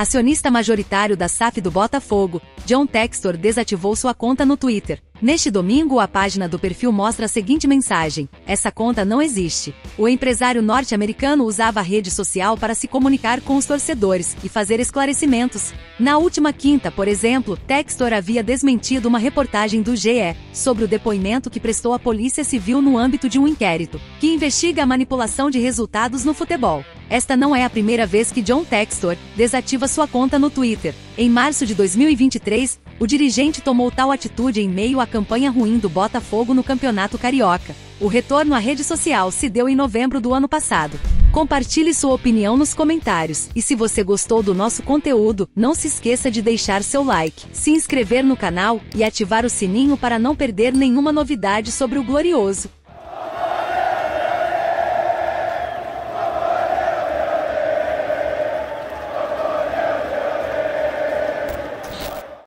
acionista majoritário da SAF do Botafogo, John Textor desativou sua conta no Twitter. Neste domingo, a página do perfil mostra a seguinte mensagem: essa conta não existe. O empresário norte-americano usava a rede social para se comunicar com os torcedores e fazer esclarecimentos. Na última quinta, por exemplo, Textor havia desmentido uma reportagem do GE sobre o depoimento que prestou à Polícia Civil no âmbito de um inquérito que investiga a manipulação de resultados no futebol. Esta não é a primeira vez que John Textor desativa sua conta no Twitter. Em março de 2023, o dirigente tomou tal atitude em meio à campanha ruim do Botafogo no Campeonato Carioca. O retorno à rede social se deu em novembro do ano passado. Compartilhe sua opinião nos comentários. E se você gostou do nosso conteúdo, não se esqueça de deixar seu like, se inscrever no canal e ativar o sininho para não perder nenhuma novidade sobre o Glorioso.